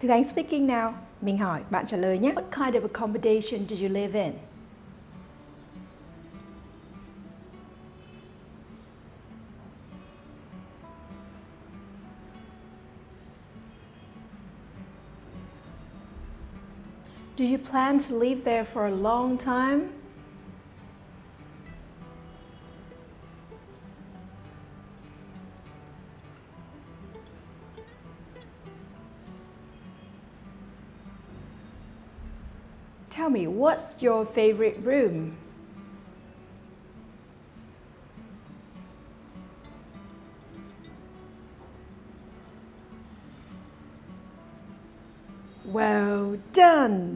Thực hành speaking nào. Mình hỏi, bạn trả lời nhé. What kind of accommodation do you live in? Do you plan to live there for a long time? Tell me, what's your favorite room? Well done!